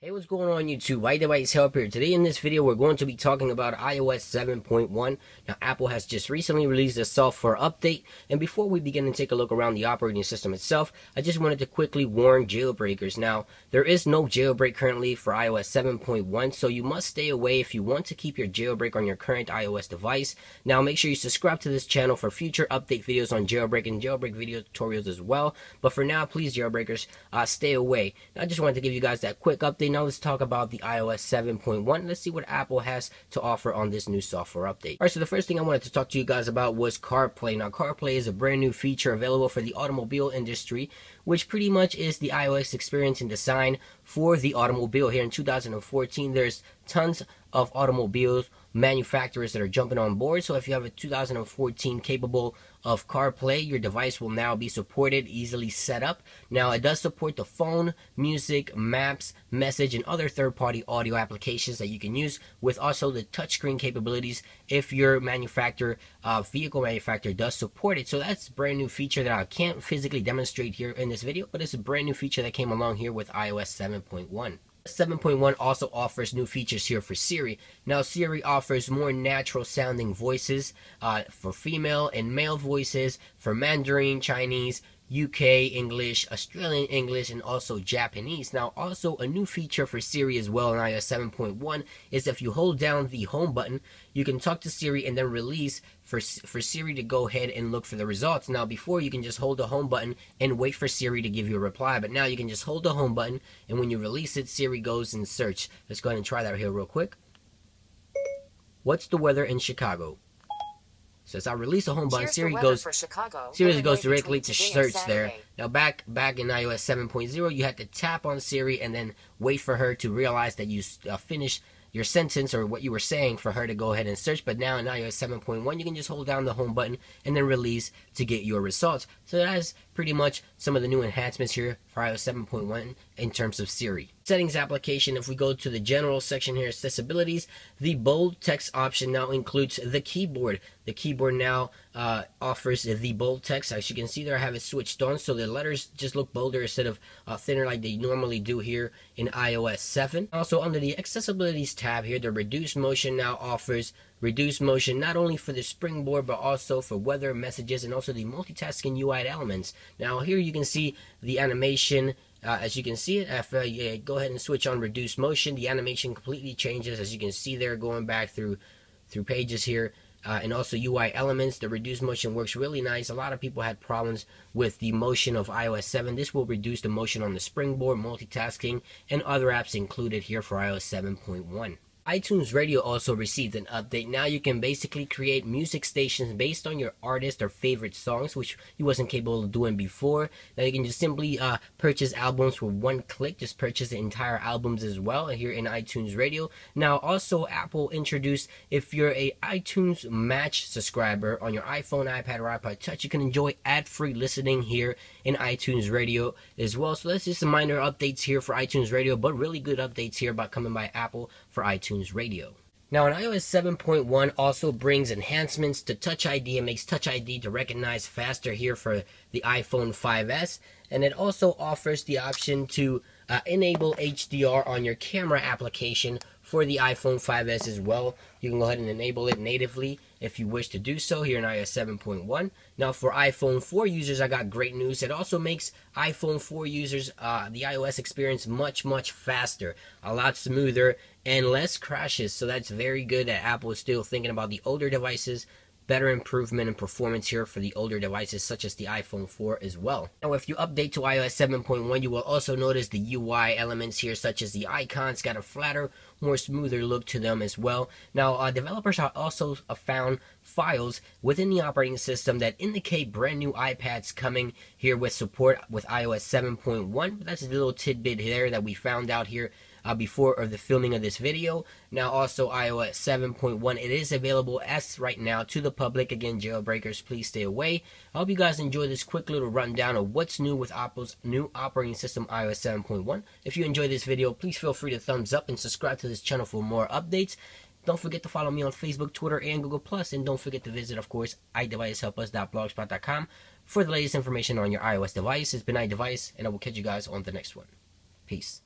Hey, what's going on YouTube? iDeviceHelp here. Today in this video we're going to be talking about iOS 7.1. Now Apple has just recently released a software update, and before we begin and take a look around the operating system itself, I just wanted to quickly warn jailbreakers. Now there is no jailbreak currently for iOS 7.1, so you must stay away if you want to keep your jailbreak on your current iOS device. Now make sure you subscribe to this channel for future update videos on jailbreak and jailbreak video tutorials as well. But for now, please jailbreakers, stay away. Now, I just wanted to give you guys that quick update. Now let's talk about the iOS 7.1. Let's see what Apple has to offer on this new software update. Alright, so the first thing I wanted to talk to you guys about was CarPlay. Now CarPlay is a brand new feature available for the automobile industry, which pretty much is the iOS experience and design for the automobile. Here in 2014, there's tons of automobiles manufacturers that are jumping on board. So if you have a 2014 capable of CarPlay, your device will now be supported, easily set up. Now it does support the phone, music, maps, message, and other third-party audio applications that you can use, with also the touchscreen capabilities if your manufacturer, vehicle manufacturer, does support it. So that's a brand new feature that I can't physically demonstrate here in this video, but it's a brand new feature that came along here with iOS 7.1. 7.1 also offers new features here for Siri. Now Siri offers more natural sounding voices for female and male voices, for Mandarin, Chinese, UK English, Australian English, and also Japanese. Now also a new feature for Siri as well in iOS 7.1 is if you hold down the home button, you can talk to Siri and then release for Siri to go ahead and look for the results. Now before, you can just hold the home button and wait for Siri to give you a reply, but now you can just hold the home button, and when you release it, Siri goes and search. Let's go ahead and try that here real quick. What's the weather in Chicago? So as I release the home button, Siri goes directly to search there. Now back in iOS 7.0, you had to tap on Siri and then wait for her to realize that you finished your sentence or what you were saying for her to go ahead and search. But now in iOS 7.1, you can just hold down the home button and then release to get your results. So that is pretty much some of the new enhancements here for iOS 7.1 in terms of Siri. Settings application, if we go to the general section here, accessibilities, the bold text option now includes the keyboard. The keyboard now offers the bold text. As you can see there, I have it switched on, so the letters just look bolder instead of thinner like they normally do here in iOS 7. Also under the accessibilities tab here, the reduced motion now offers reduced motion not only for the springboard but also for weather, messages, and also the multitasking UI elements. Now here you can see the animation. As you can see it, if you go ahead and switch on reduced motion, the animation completely changes, as you can see there, going back through pages here, and also UI elements. The reduced motion works really nice. A lot of people had problems with the motion of iOS 7. This will reduce the motion on the springboard, multitasking, and other apps included here for iOS 7.1. iTunes Radio also received an update. Now you can basically create music stations based on your artist or favorite songs, which you wasn't capable of doing before. Now you can just simply purchase albums with one click, just purchase the entire albums as well here in iTunes Radio. Now also Apple introduced, if you're a iTunes Match subscriber on your iPhone, iPad, or iPod Touch, you can enjoy ad-free listening here in iTunes Radio as well. So that's just some minor updates here for iTunes Radio, but really good updates here about coming by Apple for iTunes Radio. Now in iOS 7.1 also brings enhancements to Touch ID and makes Touch ID to recognize faster here for the iPhone 5S, and it also offers the option to enable HDR on your camera application for the iPhone 5S as well. You can go ahead and enable it natively if you wish to do so here in iOS 7.1. Now for iPhone 4 users, I got great news. It also makes iPhone 4 users the iOS experience much faster, a lot smoother, and less crashes. So that's very good that Apple is still thinking about the older devices. Better improvement in performance here for the older devices such as the iPhone 4 as well. Now if you update to iOS 7.1, you will also notice the UI elements here, such as the icons, got a flatter, more smoother look to them as well. Now developers have also found files within the operating system that indicate brand new iPads coming here with support with iOS 7.1. That's a little tidbit there that we found out here before the filming of this video. Now also iOS 7.1, it is available as right now to the public. Again, jailbreakers, please stay away. I hope you guys enjoy this quick little rundown of what's new with Apple's new operating system iOS 7.1. If you enjoyed this video, please feel free to thumbs up and subscribe to this channel for more updates. Don't forget to follow me on Facebook, Twitter, and Google+, and don't forget to visit, of course, iDeviceHelpUs.blogspot.com for the latest information on your iOS device. It's been iDevice, and I will catch you guys on the next one. Peace.